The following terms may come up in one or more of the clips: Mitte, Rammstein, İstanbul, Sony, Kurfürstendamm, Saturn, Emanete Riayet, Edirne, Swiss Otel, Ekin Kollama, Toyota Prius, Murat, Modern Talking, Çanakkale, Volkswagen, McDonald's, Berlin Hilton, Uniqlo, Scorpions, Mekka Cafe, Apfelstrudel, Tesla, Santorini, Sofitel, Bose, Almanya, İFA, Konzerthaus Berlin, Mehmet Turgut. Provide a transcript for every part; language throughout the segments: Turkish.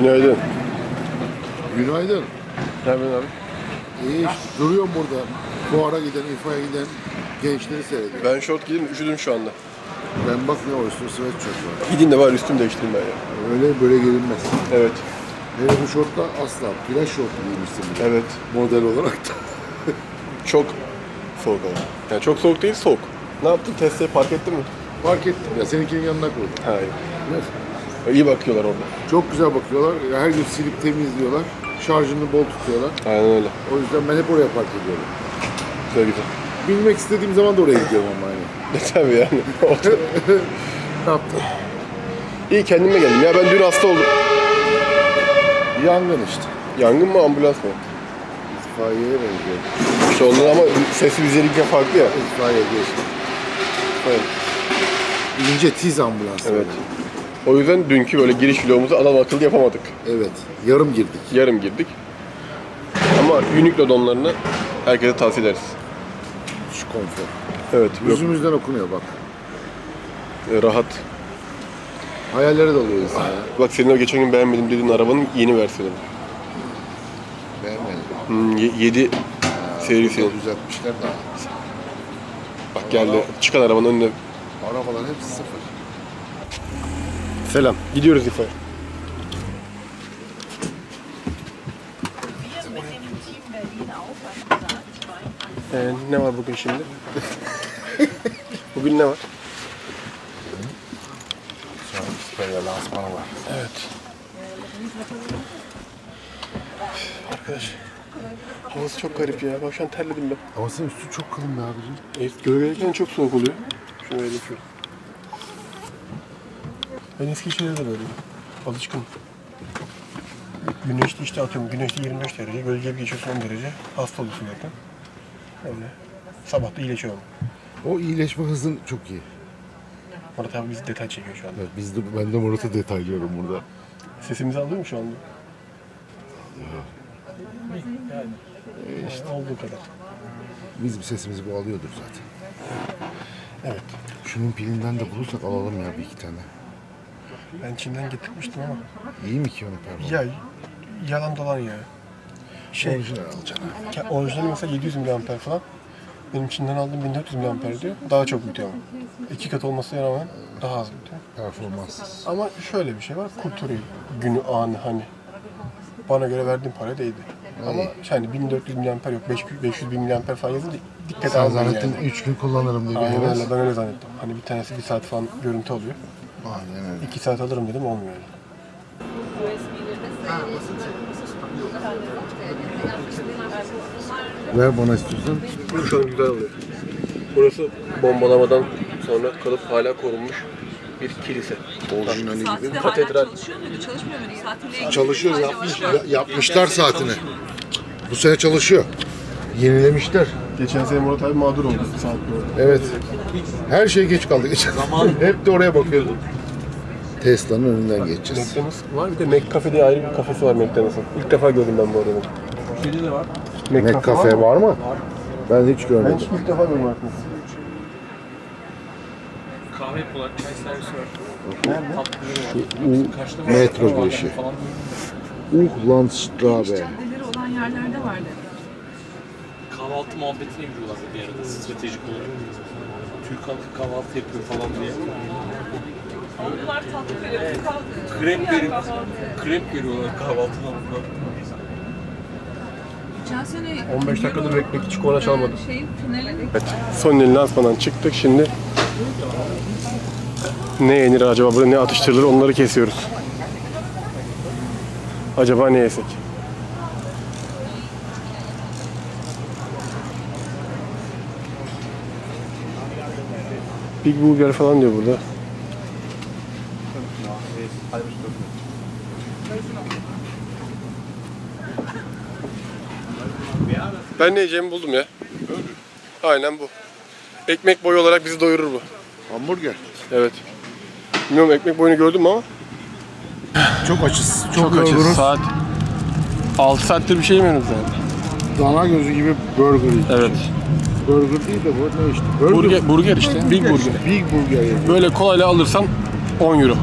Günaydın. Günaydın. Tabii abi. İyi duruyorum burada. Fuara giden, İFA'ya giden gençleri seyrediyorum. Ben şort giydim, üşüdüm şu anda. Ben bakmıyorum, üstüm sweat çok var. Gidin de var, üstüm değiştireyim ben ya. Öyle böyle gelinmez. Evet. Hele bu şortla asla, plaj şortu giymişsin bile. Evet. Model olarak da. Çok soğuk ama. Yani çok soğuk değil, soğuk. Ne yaptın? Testeyi park ettin mi? Park ettim ya, seninkinin yanına koydum. Hayır. Nasıl? İyi bakıyorlar orada. Çok güzel bakıyorlar. Her gün silip temizliyorlar. Şarjını bol tutuyorlar. Aynen öyle. O yüzden ben hep oraya park ediyorum. Güzel güzel. Bilmek istediğim zaman da oraya gidiyorum ama yani. Tabii yani. Ne yaptın? İyi, kendime geldim. Ya ben dün hasta oldum. Yangın işte. Yangın mı, ambulans mı? İtfaiyeye benziyor. İşte ondan ama sesi güzellikle farklı ya. İtfaiye geçti. Evet. İnce tiz ambulans. Evet. Yani. O yüzden dünkü böyle giriş vlogumuzu adam akıllı yapamadık. Evet. Yarım girdik. Yarım girdik. Ama Uniqlo donlarını herkese tavsiye ederiz. Şu konfor. Evet. Yüzümüzden okunuyor bak. Rahat. Hayallere dalıyor insan ya. Bak senin o geçen gün beğenmedim dediğin arabanın yeni versiyonu. Beğenmedim. 7 serisi. Düzeltmişler daha. Bak o geldi. Çıkan arabanın önüne. Arabalar hepsi sıfır. Selam. Gidiyoruz İFA'ya. Ne var bugün şimdi? Bugün ne var? Böyle lansmanı var. Evet. Arkadaş, havası çok garip ya. Bak şu an terledim ben. Ama senin üstü çok kalın be abicim. Evet, gölgelikten çok soğuk oluyor. Şunu öyle şöyle. Ben eski şeylere de böyleyim. Alışkın. Güneşli işte atıyorum. Güneşli 25 derece, gölgeye bir geçiyorsun 10 derece. Hasta oluyorsun zaten. Öyle. Sabah da iyileşiyorum. O iyileşme hızın çok iyi. Murat abi bizi detay çekiyor şu anda. Evet, ben de Murat'ı detaylıyorum burada. Sesimizi alıyor mu şu anda? Yani işte. Olduğu kadar. Bizim sesimizi bu alıyordur zaten. Evet. Şunun pilinden de bulursak alalım ya bir iki tane. Ben Çin'den getirmiştim ama. İyi mi ki onu performans? Ya yalan dolan ya. Şey, orijinal alacaksın. Orijinal mesela 700 mAh falan. Benim Çin'den aldığım 1400 mAh diyor. Daha çok bitiyor ama. 2 kat olmasına rağmen daha az bitiyor. Performans. Ama şöyle bir şey var. Kurtarıyor günü, anı hani. Bana göre verdiğim para değdi. Ama yani 1400 mAh yok. 500 bin mAh falan yazınca dikkat aldım yani. Sen zannettin 3 gün kullanırım diye. Aynen öyle. Ben öyle zannettim. Hani bir tanesi 1 saat falan görüntü alıyor. Aynen öyle. 2 saat alırım dedim, olmuyor yani. Ver bana istiyorsan. Şu an güzel oluyor. Burası bombalamadan sonra kalıp hala korunmuş bir kilise. Orijinali gibi. Katedral. Çalışıyor, yapmışlar saatini. Bu sene çalışıyor. Yenilemişler. Geçen sene Murat abi mağdur oldu. Evet. Her şey geç kaldı. Hep de oraya bakıyordum. Tesla'nın önünden geçeceğiz. McDonald's var. Bir de Mekka Cafe diye ayrı bir kafesi var McDonald's'ın. İlk defa gördüm ben bu arada. Şeyde de var. Mekka Cafe var mı? Var. Ben hiç görmedim. Ben hiç ilk defa görmedim. Kahve yapıyorlar, çay servisi var. Nerede? Şu metro girişi. Landstraße. Caddeleri olan yerlerde vardı. Kahvaltı muhabbetine giriyorlar bir arada stratejik olarak. Türk halkı kahvaltı yapıyor falan diye. Onlar tatlı veriyor, kahvaltı. Krep veriyorlar kahvaltıdan burada. 15 dakikadır beklemek hiç kona çalmadım. Evet, son elini lansmandan çıktık. Şimdi ne yenir acaba burada, ne atıştırılır, onları kesiyoruz. Acaba ne yesek? Big Burger falan diyor burada. Ben ne yiyeceğimi buldum ya. Öyle. Aynen bu. Ekmek boyu olarak bizi doyurur bu. Hamburger. Evet. Bilmiyorum ekmek boyunu gördüm ama. Çok açız. Çok açız. Saat 6 saattir bir şey yemiyoruz yani. Dana gözü gibi burger yiyeceğiz. Evet. Burger değil de bu ne işte? Burger işte. Big burger. Big burger. Böyle kolayla alırsan €10.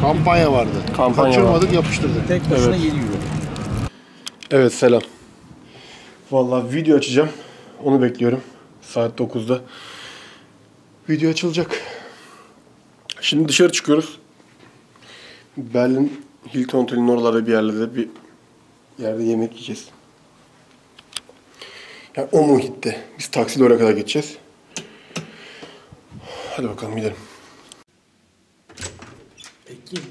Kampanya vardı. Kampanya kaçırmadık, yapıştırdık. Tek başına €7. Evet, selam. Vallahi video açacağım. Onu bekliyorum. Saat 9'da video açılacak. Şimdi dışarı çıkıyoruz. Berlin Hilton Otel'in oralarda bir yerlerde yemek yiyeceğiz. Yani o muhitte. Biz taksiyle oraya kadar geçeceğiz. Hadi bakalım gidelim. Peki.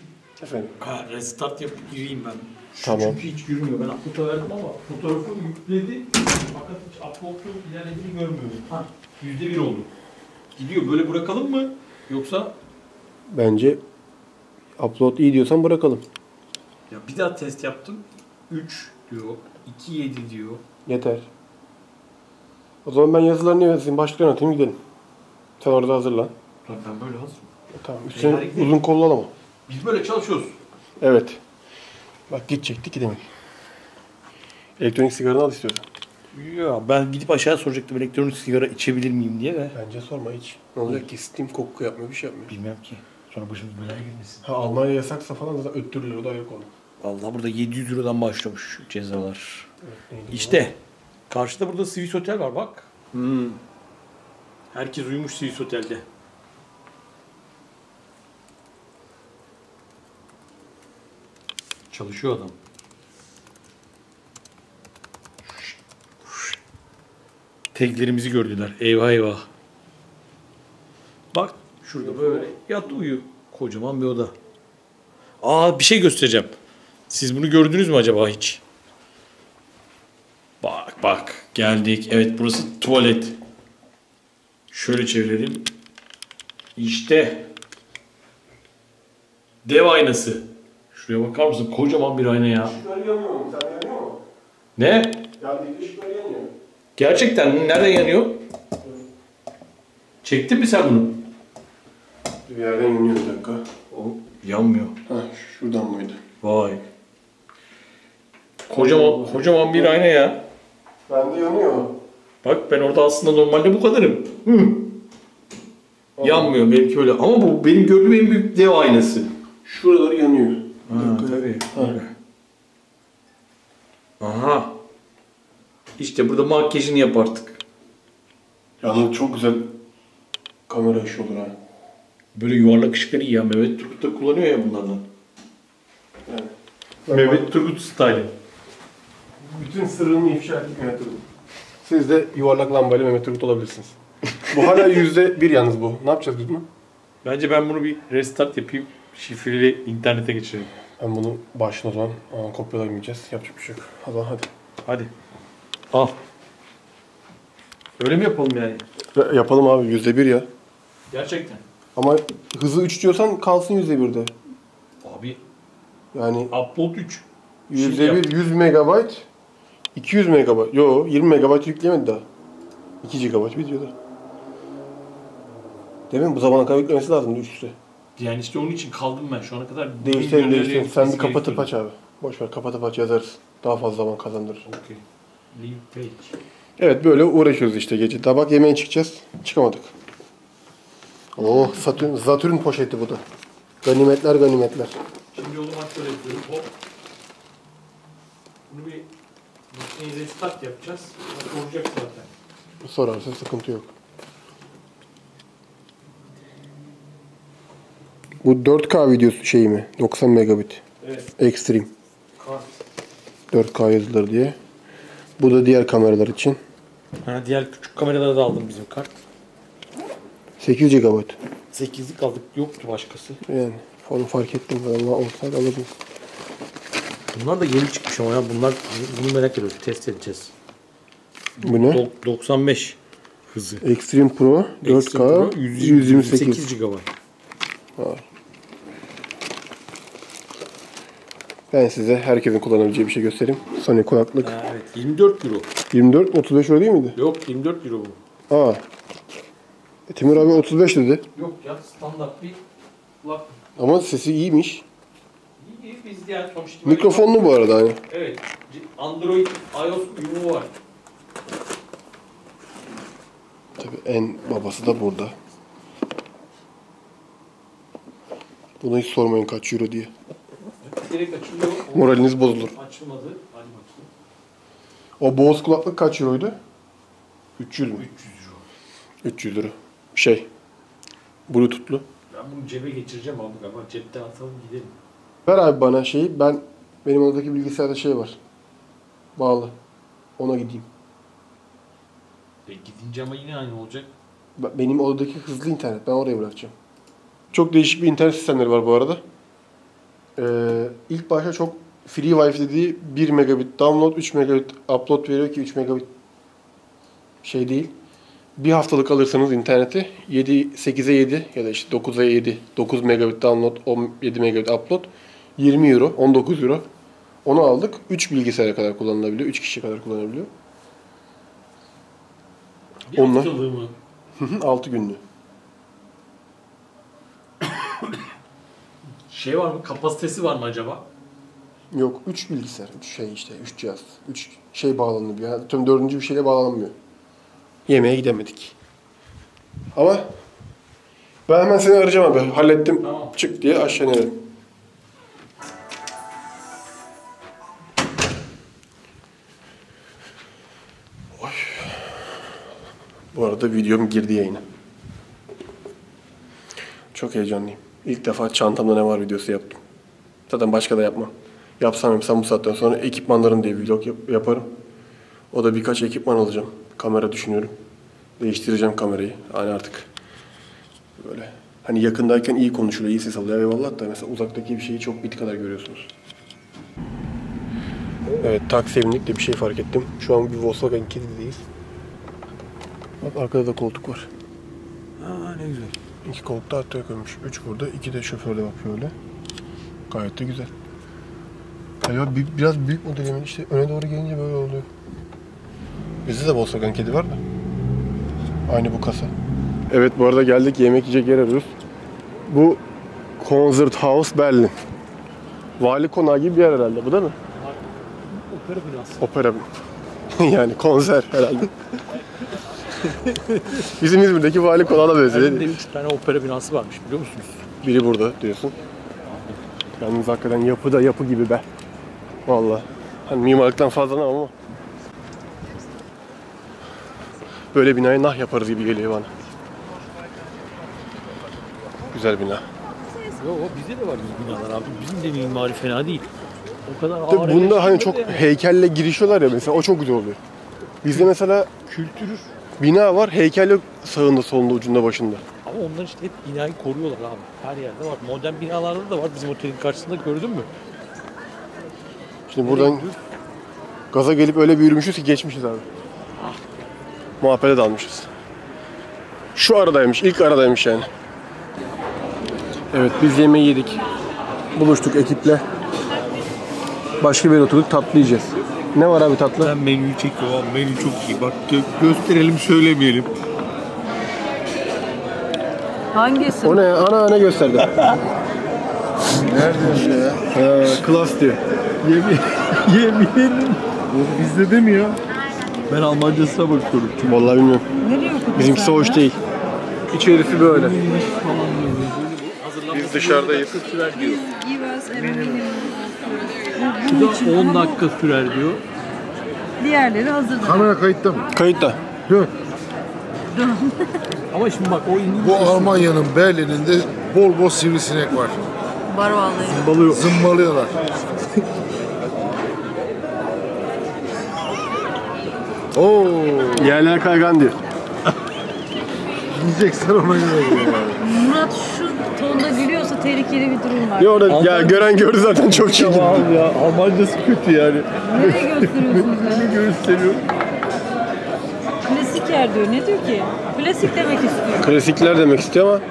Efendim? Restart yapıp yürüyeyim ben. Tamam. Çünkü hiç yürümüyor. Ben upload'a verdim ama fotoğrafı yükledi. Fakat hiç upload'un ilerlediğini görmüyoruz. Ha, %1 oldu. Gidiyor. Böyle bırakalım mı? Yoksa? Bence upload iyi diyorsan bırakalım. Ya bir daha test yaptım. 3 diyor. 2.7 diyor. Yeter. O zaman ben yazılarını yazayım. Başlıklarını atayım, gidelim. Sen orada hazırlan. Ben böyle hazırım. Tamam. Üstüne uzun kollu al ama. Biz böyle çalışıyoruz. Evet. Bak gidecektik, gidemedik. Elektronik sigaranı al istiyorsan. Ya ben gidip aşağıya soracaktım elektronik sigara içebilir miyim diye de. Bence sorma hiç. Ne olacak ki? Steam koku yapmıyor, bir şey yapmıyor. Bilmem ki. Sonra başımız belaya girmesin. Ha, Almanya yasaksa falan zaten öttürülür, o da yok onu. Vallahi burada €700'dan başlamış cezalar. Evet, işte. Karşıda burada Swiss Otel var bak. Hmm. Herkes uyumuş Swiss Otel'de. Çalışıyor adam. Teklerimizi gördüler. Eyvah eyvah. Bak şurada böyle yat uyu. Kocaman bir oda. Aa, bir şey göstereceğim. Siz bunu gördünüz mü acaba hiç? Bak bak geldik. Evet, burası tuvalet. Şöyle çevirelim. İşte. Dev aynası. Şuraya bakar mısın? Kocaman bir ayna ya. Işıklar yanıyor mu? Sen yanıyor mu? Ne? Geldiğinde ışıklar yanıyor. Gerçekten mi? Nereden yanıyor? Evet. Çektin mi sen bunu? Bir yerden yanıyor, bir dakika. O yanmıyor. Heh, şuradan mıydı? Vay. Kocaman bir ayna ya. Bende yanıyor. Bak ben orada aslında normalde bu kadarım. Hı. Yanmıyor belki öyle ama bu benim gördüğüm en büyük dev aynası. Şuraları yanıyor. Ha, tabii. Aha. İşte burada makyajını yap artık. Yalnız çok güzel kamera işi olur ha. Böyle yuvarlak ışıkları iyi ya. Mehmet Turgut da kullanıyor ya bunlardan. Evet. Mehmet Turgut style. Bütün sırrını ifşa ettik Mehmet Turgut. Siz de yuvarlak lambayla Mehmet Turgut olabilirsiniz. Bu hala %1 yalnız bu. Ne yapacağız biz bunu? Bence ben bunu bir restart yapayım. Şifreli internete geçirelim. Ben bunu başına o zaman kopyalayamayacağız. Yapacak bir şey yok. O zaman hadi. Hadi. Al. Öyle mi yapalım yani? Yapalım abi. %1 ya. Gerçekten. Ama hızı 3 diyorsan kalsın %1'de. Abi. Yani. Upload 3. %1 100 MB. 200 MB. Yo, 20 MB yüklemedi daha. 2 GB bitiyordu. Değil mi? Bu zamana kadar yüklemesi lazımdı üstte. Yani işte onun için kaldım ben şu ana kadar. Değiştirelim. Sen bir kapatıp aç abi. Boş ver, kapatıp aç yazarız. Daha fazla zaman kazandırırsın. Okay. Leave page. Evet, böyle uğraşıyoruz işte gece. Daha bak yemeğe çıkacağız. Çıkamadık. Oh, Saturn poşeti bu da. Ganimetler ganimetler. Şimdi yolumu şöyle yapıyorum. Hop. Bunu bir restart yapacağız. Soracak zaten. Sorarsa sıkıntı yok. Bu 4K videosu şeyi mi? 90 megabit. Evet. Extreme. 4K yazılır diye. Bu da diğer kameralar için. Ha, diğer küçük kameraları da aldım bizim kart. 8 GB. 8'lik aldık. Yoktu başkası. Yani onu fark ettim. Vallahi olsaydı alırdım. Bunlar da yeni çıkmış ama ya. Bunu merak ediyoruz. Test edeceğiz. Bu ne? 95 hızı. Extreme Pro 4K Extreme Pro, 128 GB. Var. Ben size herkesin kullanabileceği bir şey göstereyim. Sony kulaklık. Evet, €24. 24 mi? 35 euro değil miydi? Yok, €24 bu. Aa. Timur abi 35 dedi. Yok ya, standart bir kulaklık. Ama sesi iyiymiş. İyi, biz diğer sonuçta. Mikrofonlu bu arada hani. Evet. Android, iOS uyumu var. Tabii en babası da burada. Bunu hiç sormayın kaç euro diye. Direkt açılıyor. Moraliniz bozulur. Açılmadı. Hadi bakayım. O Bose kulaklık kaç euroydu? 300 mü? 300 euro. Şey. Bluetooth'lu. Ben bunu cebe geçireceğim abi ama cepten atalım gidelim. Ver abi bana şeyi. Benim odadaki bilgisayarda şey var. Bağlı. Ona gideyim. Gidince ama yine aynı olacak. Benim odadaki hızlı internet. Ben oraya bırakacağım. Çok değişik bir internet sistemleri var bu arada. İlk başta çok free wifi dediği 1 megabit download, 3 megabit upload veriyor ki 3 megabit şey değil. Bir haftalık alırsanız interneti 8'e 7 ya da işte 9'a 7, 9 megabit download, 17 megabit upload, 20 euro, 19 euro. Onu aldık. 3 bilgisayara kadar kullanılabiliyor. 3 kişi kadar kullanabiliyor. Bir haftalığı mı? 6 günlü. Şey var mı? Kapasitesi var mı acaba? Yok. 3 bilgisayar. 3 şey işte. 3 cihaz. 3 şey bağlanıyor. Yani tüm 4. bir şeyle bağlanmıyor. Yemeğe gidemedik. Ama ben hemen seni arayacağım abi. Hallettim. Tamam. Çık diye aşağı inelim. Oy. Bu arada videom girdi yayına. Çok heyecanlıyım. İlk defa çantamda ne var videosu yaptım. Zaten başka da yapmam. Yapsam bu saatten sonra ekipmanlarım diye bir vlog yaparım. O da birkaç ekipman alacağım. Kamera düşünüyorum. Değiştireceğim kamerayı. Hani artık böyle hani yakındayken iyi konuşuluyor, iyi ses alıyor. Eyvallah da mesela uzaktaki bir şeyi çok bit kadar görüyorsunuz. Evet, taksiye bindik de bir şey fark ettim. Şu an bir Volkswagen Kiddie'deyiz. Bak arkada da koltuk var. Aa ne güzel. 2 koltukta hatta koymuş. 3 burada, 2 de şoförde bakıyor öyle. Gayet de güzel. Ya biraz büyük modelimin işte öne doğru gelince böyle oluyor. Bizde de Volkswagen Kedi var da. Aynı bu kasa. Evet bu arada geldik, yemek yiyecek yer arıyoruz. Bu Konzerthaus Berlin. Vali konağı gibi bir yer herhalde bu değil mi? Opera binası. Opera binası. Yani konser herhalde. Bizim İzmir'deki vali konağına benziyor. Berlin'de 3 tane opera binası varmış biliyor musunuz? Biri burada diyorsun. Yalnız hakikaten yapı da yapı gibi be. Vallahi. Hani mimarlıktan fazla ne ama. Böyle binaya nah yaparız gibi geliyor bana. Güzel bina. Yok bizde de var biz binalar abi. Bizim de mimari fena değil. O kadar ağır. Bunda hani çok yani heykelle girişiyorlar ya mesela o çok güzel oluyor. Bizde mesela kültür bina var, heykel yok sağında, solunda, ucunda, başında. Ama onlar işte hep binayı koruyorlar abi. Her yerde var. Modern binalarda da var. Bizim otelin karşısında gördün mü? Şimdi nereye buradan gidiyor? Gaza gelip öyle bir yürümüşüz ki geçmişiz abi. Ah. Muhabbete dalmışız. Şu aradaymış, ilk aradaymış yani. Evet, biz yemeği yedik. Buluştuk ekiple. Başka bir yere oturduk, tatlı yiyeceğiz. Ne var abi tatlı? Ben menüyü çekiyorum. Menü çok iyi. Bak gösterelim, söylemeyelim. Hangisi? O ne? Ana ne gösterdi? Nerede ya? Klas diyor. Yemin. Bizde demiyor. Ben Almancasına bakıyorum. Vallahi bilmiyorum. Bizimkisi hoş değil. İçerisi böyle. Biz dışarıdayız. Bu da 10 dakika sürer diyor. Diğerleri hazır. Kamera kayıtta mı? Kayıtta. Dön. Ama şimdi bak o İngilizce. Bu Almanya'nın Berlin'inde bol sivrisinek var. Var vallahi. Zımbalıyor. Zımbalıyorlar. Oo. Yerler kaygan diyor. Gideceksen ona gidelim. Murat şu tonda gülüyorsa tehlikeli bir durum var. Ya orada ya gören gördü zaten çok çirkin. Tamam ya Almancası kötü yani. Nereye gösteriyorsunuz? Beni gösteriyor. Klasik yer diyor. Ne diyor ki? Klasik demek istiyor. Klasikler demek istiyor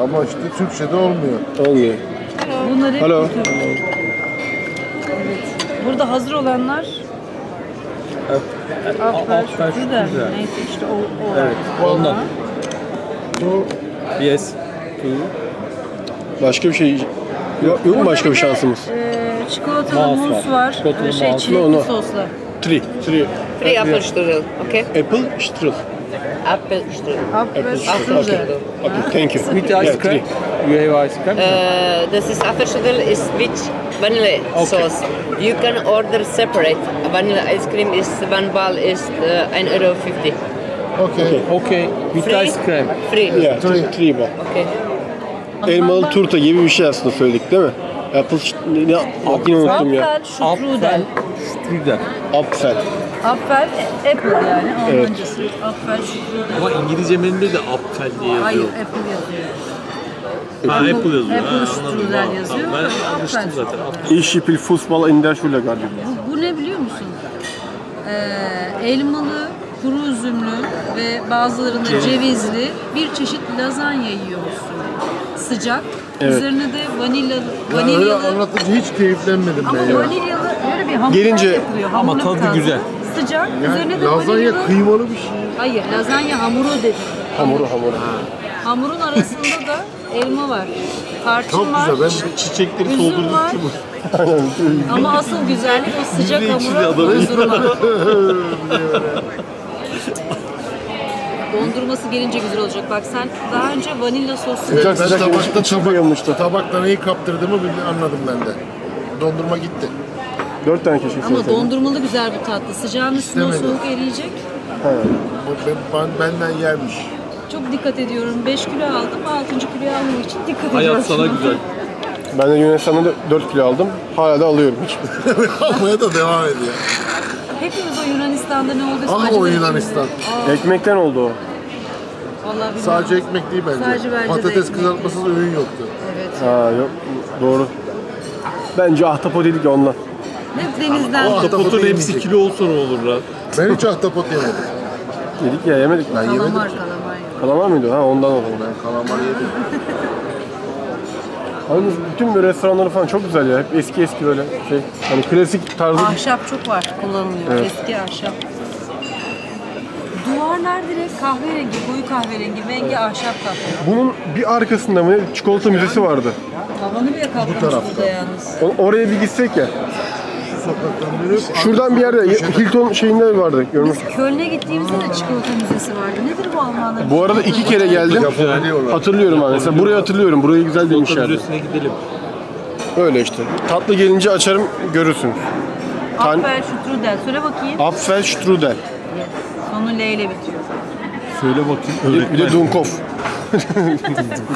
ama işte Türkçe'de olmuyor. Olmuyor. Bunlar hep Alo. Evet. Burada hazır olanlar. Evet. Apfelstrudel. Neyse işte o. Evet. Ondan. Bu yes. Başka bir şey yok mu başka bir şansımız? Çikolatalı mousse var. Çikolatalı çilekli soslu. Three Apfelstrudel. Okay. Apfelstrudel. Apfelstrudel. Okay. Thank you. With ice cream. You have ice cream? This is Apfelstrudel is with vanilla sauce. You can order separate. Vanilla ice cream is one ball is 1,50 €. Okay. Okay. With free? Ice cream. Free. Yeah. Three ball. Okay. Elmalı turta gibi bir şey aslında söyledik değil mi? Apfel, apple yani onun evet. Öncesi. Apfel, şükrüdel. Ama İngilizce menüde de apfel diye yazıyor. Hayır, apple yazıyor. Apple yazıyor. Apfelstrudel yazıyor. Ben alıştım zaten. Ich will Fußball in der Schule galiba. Bu ne biliyor musun? Elmalı, kuru üzümlü ve bazılarında cevizli bir çeşit lazanya yiyorsun. Sıcak. Evet. Üzerine de vanilyalı. Ya anlatıcı hiç keyiflenmedim ben ya. Ama vanilyalı böyle bir hamurlar yapılıyor. Ama tadı güzel. Sıcak. Yani üzerine de lazanya kıymalı bir şey. Hayır, lazanya hamuru dedi. Hamuru. Hamurun arasında da elma var. Tarçın var. Çok güzel. Ben çiçekleri soldurdum ki bu. Ama asıl güzellik o sıcak hamurun huzuruna. Dondurması gelince güzel olacak. Bak sen daha önce vanilya soslu... Evet, ben tabakta neyi kaptırdığımı anladım ben de. Dondurma gitti. 4 tane keşke. Ama dondurmalı güzel bu tatlı. Sıcağın üstüne soğuk eriyecek. Benden yermiş. Çok dikkat ediyorum. 5 kilo aldım. 6. kiloyu almak için dikkat ediyorum. Hayat sana güzel. Ben de Yunanistan'da 4 kilo aldım. Hala da alıyorum hiç. Almaya da devam ediyor. Hepimiz o Yunanistan'da ne oldu? Ah o Yunanistan. Ekmekten oldu o. Sadece ekmek değil bence. Sadece patates kızartmasız öğün yoktu. Evet. Ha yok. Doğru. Bence ahtapot dedik ya ondan. Hep denizden. Ahtapotun hepsi kilo olsa ne olur lan? Ben hiç ahtapot yemedim. Yedik ya yemedik. Ben yemedim. Kalamar mıydı? Ha ondan oldu. Ben kalamar yedim. Hani bütün böyle restoranları falan çok güzel ya. Hep eski böyle şey. Hani klasik tarzı. Ahşap çok var kullanılıyor. Evet. Eski ahşap. Duvarlar direkt kahverengi, koyu kahverengi, rengi evet. Ahşap kaplama. Bunun bir arkasında mı çikolata müzesi vardı. Tavanı bile kaplamış burada yalnız. Oraya bir gitsek ya. Şuradan bir yerde Hilton şeyinde vardı görmüştüm. Biz Köln'e gittiğimizde de çikolata müzesi vardı. Nedir bu Almanların? Bu arada 2 kere geldim. Hatırlıyorum abi. Mesela burayı hatırlıyorum. Burayı güzel demişlerdi. Müzesine gidelim. Öyle işte. Tatlı gelince açarım görürsün. Apfelstrudel. Söyle bakayım. Apfelstrudel. Yes. Sonu L ile bitiyor. Söyle bakayım. Bir de Dunkhof.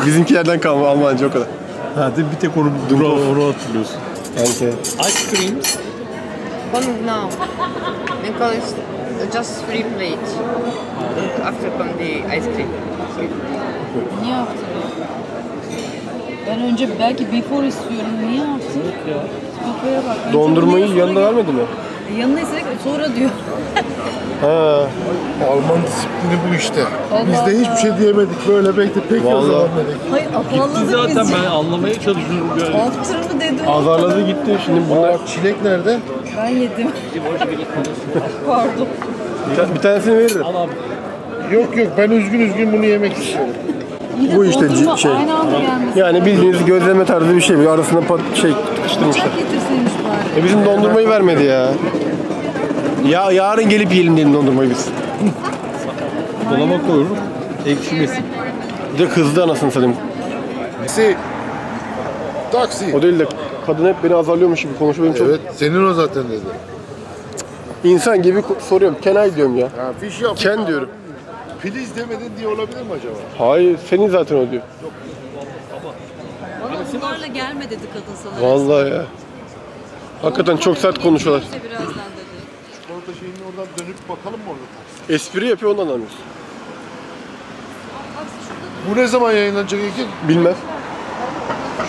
Bizimkilerden kalma Almanca o kadar. Ha, bir tek onu hatırlıyorsun. Okay. Ice cream. One now, because it's just free plate. After come the ice cream. Niye after? Ben önce belki before istiyorum. Niye after? Kafaya bak. Dondurmayı yanında vermedi mi? Yanına istedik sonra diyor. Ha. Alman disiplini bu işte. Biz de hiçbir şey diyemedik. Böyle bekle pek yazalım dedik. Hayır afalladık biz. Zaten ben anlamaya çalışıyorum böyle. After mı dedi? Azarladı gitti. Şimdi bunlar çilek nerede? Ben yedim. Pardon. Bir tanesini veririm. Al abi. Yok ben üzgün bunu yemek istiyorum. Bu işte şey. Yani bildiğiniz gözleme tarzı bir şey. Böyle arasında şey tıkıştırmışlar. Bıçak getirseymiş bari. Bizim dondurmayı vermedi ya. Ya yarın gelip yiyelim dedim dondurmayı biz. Dolaba koyuyorum. Ekşimesin. Bir de kızdı anasını satayım. Taksi. O değil de kadın hep beni azarlıyormuş gibi konuşuyor benim çok. Evet senin o zaten dedi. İnsan gibi soruyorum. Kenay diyorum ya. Ken diyorum. Please demedin diye olabilir mi acaba? Hayır, senin zaten o diyor. Bana bunlarla gelme dedi kadın sana. Vallahi ya. Hakikaten çok sert konuşuyorlar. Birazdan dedi. Çikolata şeyini oradan dönüp bakalım mı orada? Espri yapıyor ondan anlıyorsun. Bu ne zaman yayınlanacak Ekin? Bilmem.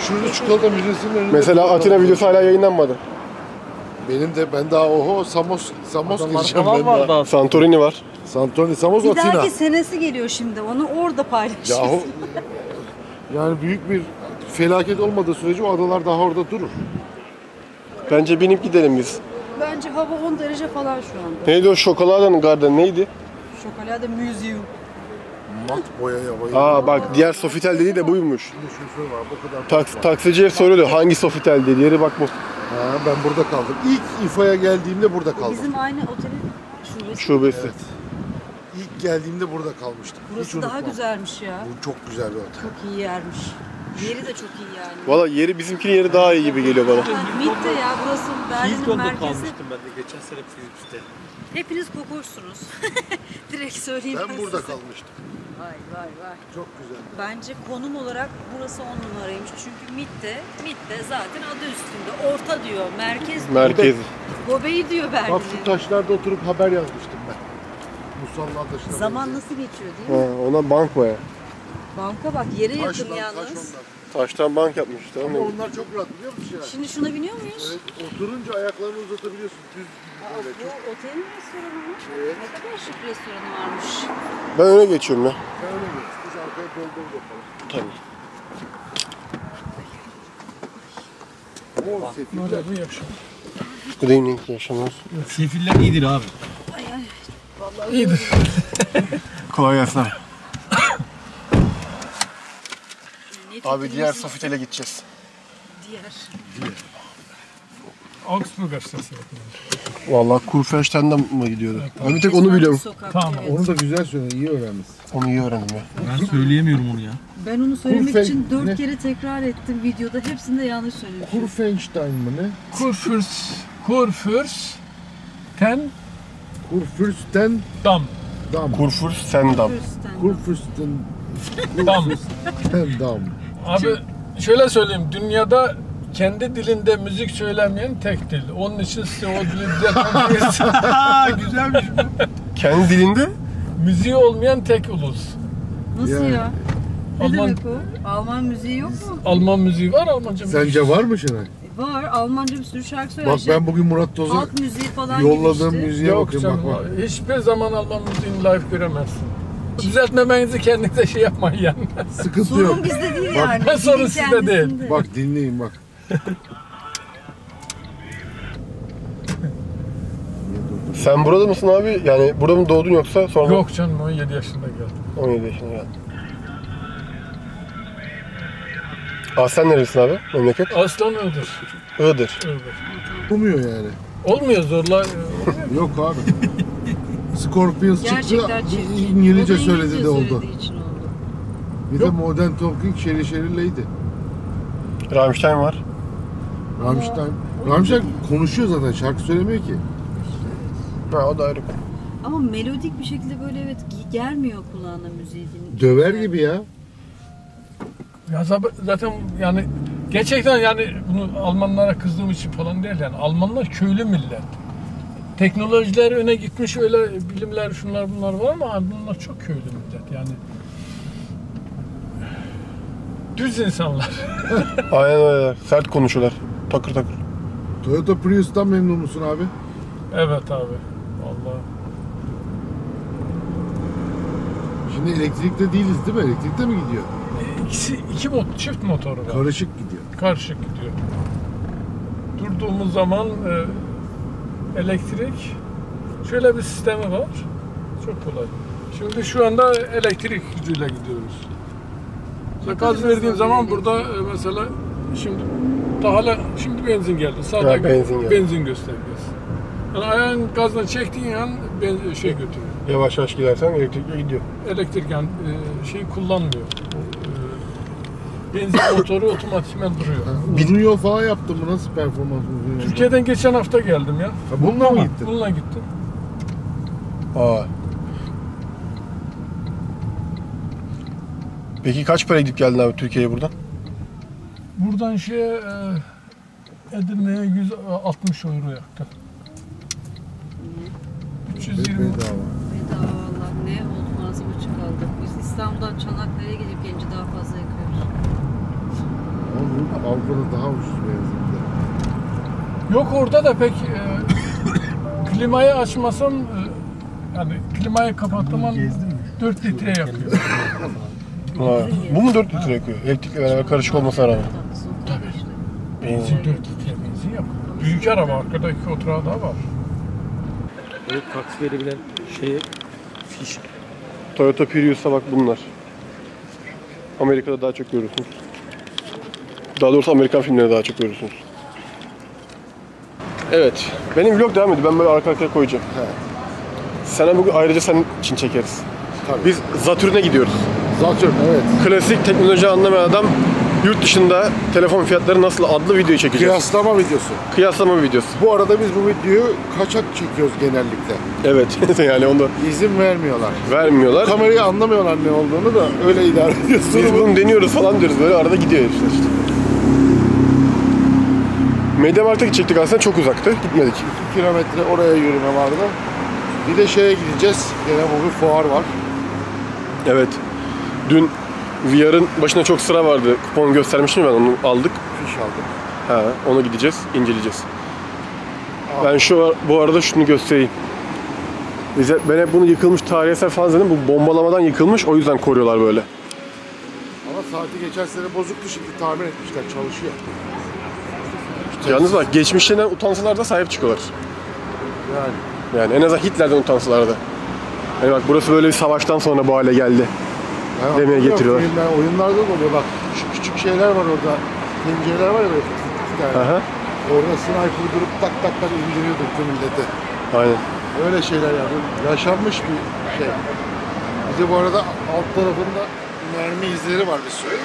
Şurada çikolata müzesinin önünde... Mesela Atina videosu hala yayınlanmadı. Ben daha oho Samos gireceğim ben daha. Santorini var. Santorini, Samos, Atina. Bir dahaki senesi geliyor şimdi. Onu orada paylaşacağız. Yahu, yani büyük bir felaket olmadığı sürece o adalar daha orada durur. Bence binip gidelim biz. Bence hava 10 derece falan şu anda. Neydi o Şokolada'nın garden neydi? Şokolada Museum. Mat boyaya bayılıyor. Aa bak diğer Sofitel dediği de buymuş. Taksiciye soruyordu hangi Sofitel dediği yeri bak bu. Ha, ben burada kaldım. İlk IFA'ya geldiğimde burada kaldım. Bizim aynı otelin şubesi. Evet. İlk geldiğimde burada kalmıştım. Burası daha güzelmiş ya. Bu çok güzel bir otel. Çok iyi yermiş. Yeri de çok iyi yani. Valla yeri, bizimkinin yeri daha iyi gibi geliyor bana. Mitte ya, burası Berlin'in merkezi. Kalmıştım ben de geçen sene Fizik'te. Hepiniz kokoşsunuz. Direkt söyleyeyim ben burada size. Kalmıştım. Vay vay vay. Çok güzel. Bence konum olarak burası 10 numaraymış. Çünkü Mitte zaten adı üstünde. Orta diyor, merkez. Gobeyi diyor Berlin. Bak şu taşlarda oturup haber yazmıştım ben. Musalla taşına. Zaman benziyor. Nasıl geçiyor değil mi? Ha, ona bank var ya. Banka bak, yere taş yakın yalnız. Taştan bank yapmışlar. Ama onlar çok rahat biliyor musun yani? Şimdi şuna biniyor muyuz? Evet, oturunca ayaklarını uzatabiliyorsun. Düz gibi böyle. Bu otelin restoranı mı? Evet. Ne kadar şık restoranı varmış. Ben öne geçiyorum ya. Ben öne geçiyorum. Biz arkaya dolu yapalım. Tabii. Ama o sefiller. Bu yakışıyor. Good evening, yaşamıyoruz. Sefiller iyidir abi. Ay. Vallahi iyidir. Kolay gelsin. Abi diğer Sofitel'e gideceğiz. Diğer. Augsburg açtası. Valla Kurfürstendamm'a mı gidiyordu? Ben bir tek onu biliyorum. Tamam, evet. Onu da güzel söyledi, iyi öğrenmiş. Onu iyi öğrendim ya. Ben söyleyemiyorum onu ya. Ben onu söylemek için 4 kere tekrar ettim videoda, hepsini de yanlış söyledim. Kurfürstendamm mı ne? Kurfürstendamm. Abi şöyle söyleyeyim, dünyada kendi dilinde müzik söylemeyen tek dil. Onun için size o dili düzeltmemiz. Güzelmiş bu. Kendi dilinde? Müziği olmayan tek ulus. Nasıl ya? Ne demek o? Alman müziği yok mu? Alman müziği var, Almanca müziği. Sence var mı şimdi? Var, Almanca bir sürü şarkı söylüyor. Bak ben bugün Murat Doz'a yolladığım müziğe bakıyorum. Bak. Hiçbir zaman Alman müziğini live göremezsin. Düzeltmemenizi kendinize şey yapmayın yani. Sıkıntı sorun yok. Sorun bizde değil bak, yani. Sorun sizde değil. Bak dinleyin bak. Sen burada mısın abi? Yani burada mı doğdun yoksa sonra? Yok canım, 17 yaşında geldim. 17 yaşında geldim. Aa, sen neresin abi? Memleket? Aslan Iğdır. Olmuyor yani. Olmuyor, zorla. Yok abi. Scorpions çıktı, İngilizce söyledi de oldu. Bir de Modern Talking şerileydi. Rammstein var. Rammstein konuşuyor zaten, şarkı söylemiyor ki. Ha, o da ayrı. Ama melodik bir şekilde böyle evet gelmiyor kulağına müziği. Döver gibi ya. Ya zaten yani gerçekten yani bunu Almanlara kızdığım için falan değil yani. Almanlar köylü millet. Teknolojiler öne gitmiş, öyle bilimler şunlar bunlar var ama bunlar çok köylü millet yani. Düz insanlar. Aynen öyle. Sert konuşuyorlar. Takır takır. Toyota Prius'tan memnun musun abi? Evet abi. Vallahi. Şimdi elektrikte değiliz değil mi? Elektrikte mi gidiyor? İkisi, çift motoru var. Karışık gidiyor. Durduğumuz zaman elektrik, şöyle bir sistemi var, çok kolay. Şimdi şu anda elektrik gücüyle gidiyoruz. Mesela gaz verdiğim zaman burada mesela şimdi şimdi benzin geldi, sağda benzin göstergesi. Yani ayağın gazla çektiğin an şey götürüyor. Yavaş yavaş gidersen elektrikle gidiyor. Elektrik yani şey kullanmıyor. Benzin motoru otomatikmen duruyor. Uzun yol falan yaptım. Bu nasıl performans uzun yolda? Türkiye'den geçen hafta geldim ya. Bununla mı gittin? Bununla gittim. Aa. Peki kaç para gidip geldin abi Türkiye'ye buradan? Buradan Edirne'ye 160 euro yaktı. 320 euro. Bedava valla, ne oldu, ağzım açık kaldı. Biz İstanbul'dan Çanakkale'ye gidip genci daha fazla yakıyoruz. Avrupa'da daha ucuz benzinler. Yok orada da pek klimayı açmasam yani klimayı kapattığım 4 litre yakıyor. Bu mu 4 litre yakıyor? Elektrikle beraber karışık olmasına rağmen. Tabii. Benzin 4 litre benzin yapıyor. Büyük araba, arkada 2 oturağı daha var. Evet, taksi verebilen fiş. Toyota Prius'a bak bunlar. Amerika'da daha çok görürsünüz. Daha doğrusu Amerikan filmlerine daha çok görürsünüz. Evet. Benim vlog devam ediyor. Ben böyle arka arkaya koyacağım. He. Sana bugün ayrıca senin için çekeriz. Tabii. Biz Saturn'e gidiyoruz. Saturn, evet. Klasik teknoloji anlamayan adam yurt dışında telefon fiyatları nasıl adlı video çekeceğiz. Kıyaslama videosu. Kıyaslama videosu. Bu arada biz bu videoyu kaçak çekiyoruz genellikle. Evet. Yani onda izin vermiyorlar. Vermiyorlar. Kamerayı anlamıyorlar ne olduğunu da öyle idare ediyorsunuz. Biz bunu deniyoruz falan diyoruz, böyle arada gidiyor hepsi işte. Mediamarkt'a çektik aslında, çok uzaktı. Gitmedik. 2 kilometre oraya yürüme vardı. Bir de şeye gideceğiz. Gene bu bir fuar var. Evet. Dün VR'ın başına çok sıra vardı. Kupon göstermiştim ben, onu aldık. Fiş aldık. He, ona gideceğiz, inceleyeceğiz. Aa. Ben bu arada şunu göstereyim. Ben hep bunu yıkılmış tarihsel falan dedim. Bu bombalamadan yıkılmış, o yüzden koruyorlar böyle. Ama saati geçen sene bozuktu, şimdi tamir etmişler, çalışıyor. Yalnız bak, geçmişlerinden utansalar da sahip çıkıyorlar. Yani en azından Hitler'den utansalar da. Hani bak, burası böyle bir savaştan sonra bu hale geldi. Yani demeye getiriyorlar. Oyunlarda da oluyor bak. Şu küçük şeyler var orada. Pencereler var ya böyle. Yani. Orada sniper durup tak tak tak indiriyordu tüm milleti. Aynen. Öyle şeyler yani. Yaşanmış bir şey. Bize bu arada alt tarafında mermi izleri var bir sürü.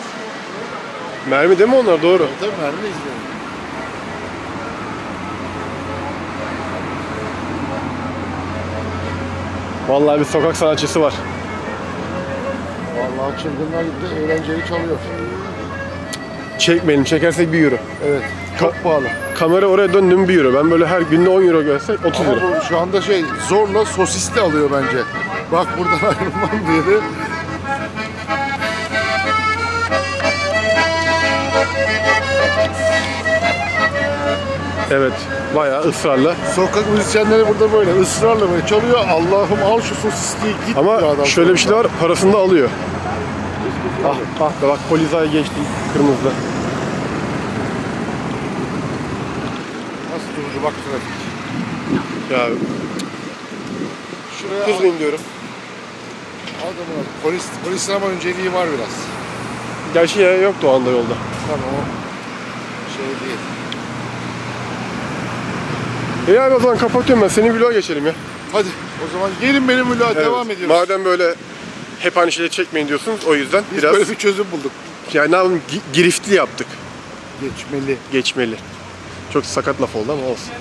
Mermi değil mi onlar? Doğru. Evet, tabii mermi izleri. Vallahi bir sokak sanatçısı var. Vallahi çılgınlar gibi eğlenceli çalıyor. Çekmeyelim, çekersek 1 euro. Evet, çok pahalı. Kamera oraya döndüm 1 euro. Ben böyle her günde 10 euro görsek 30 euro. Ama şu anda zorla sosisli alıyor bence. Bak buradan ayrılmam diye. Evet, bayağı ısrarla. Sokak müzisyenleri burada böyle ısrarla böyle çalıyor. Allah'ım al şu sosisliği git. Ama adam şöyle bir şey de var, parasını da alıyor. Ah, ah be, bak polis ayı geçti kırmızıda. Nasıl durucu bak trafik. Ya şuraya kızmayayım diyorum. Adamın polisin ama önceliği var biraz. Gerçi ya yoktu o anda yolda. Tamam, o şey değil. İyi abi, o zaman kapatıyorum ben. Senin vloğa geçelim ya. Hadi. O zaman gelin benim vloğa, evet, devam ediyoruz. Madem böyle hep aynı şeyleri çekmeyin diyorsunuz, o yüzden biz biraz... böyle bir çözüm bulduk. Yani ne yapalım? Giriftli yaptık. Geçmeli. Çok sakat laf oldu ama olsun.